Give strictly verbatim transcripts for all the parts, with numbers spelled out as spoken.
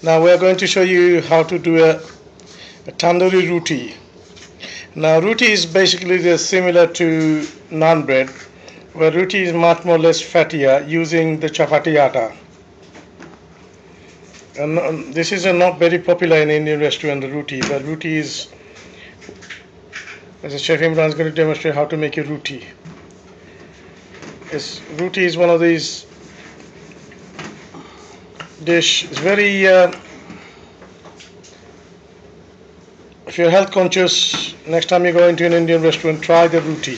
Now we are going to show you how to do a, a tandoori roti. Now roti is basically the similar to naan bread, where roti is much more less fattier using the chapati atta. And um, this is a not very popular in Indian restaurant, the roti. The roti is, as Chef Imran is going to demonstrate how to make a roti. It's, roti is one of these dish. It's very, uh, if you're health conscious, next time you go into an Indian restaurant, try the roti.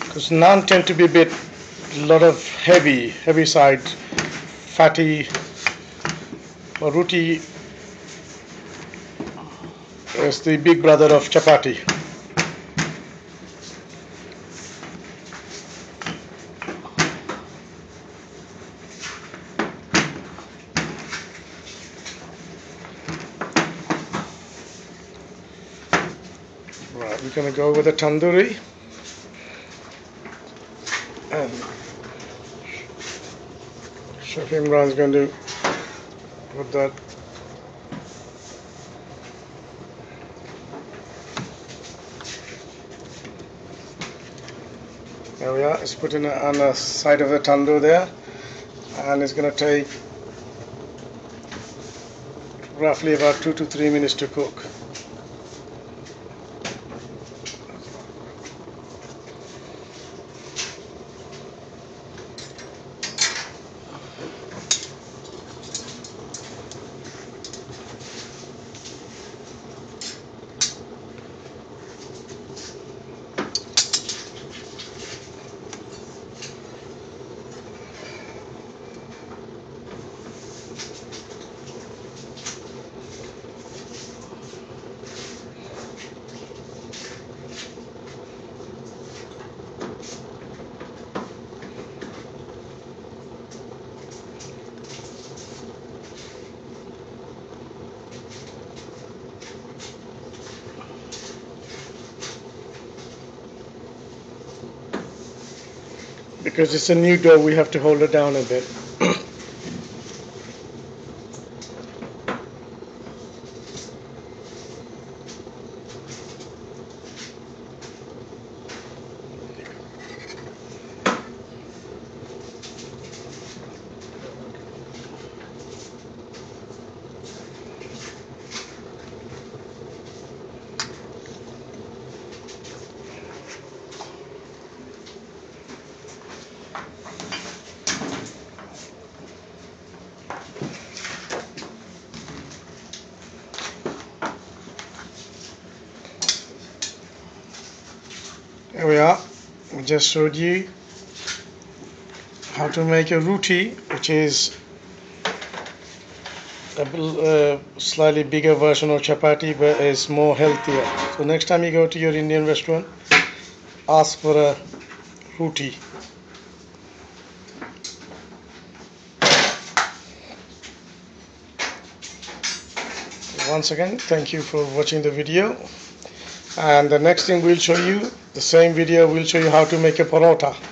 Because naan tend to be a bit, a lot of heavy, heavy side, fatty, or roti. It's the big brother of chapati. Right, we're going to go with the tandoori. And Chef Imran is going to put that . There we are, it's put in a, on the side of the tandoor there, and it's going to take roughly about two to three minutes to cook. Because it's a new dough, we have to hold it down a bit. Here we are, we just showed you how to make a roti, which is a uh, slightly bigger version of chapati, but it's more healthier. So next time you go to your Indian restaurant, ask for a roti. Once again, thank you for watching the video. And the next thing we'll show you, the same video, we'll show you how to make a parotta.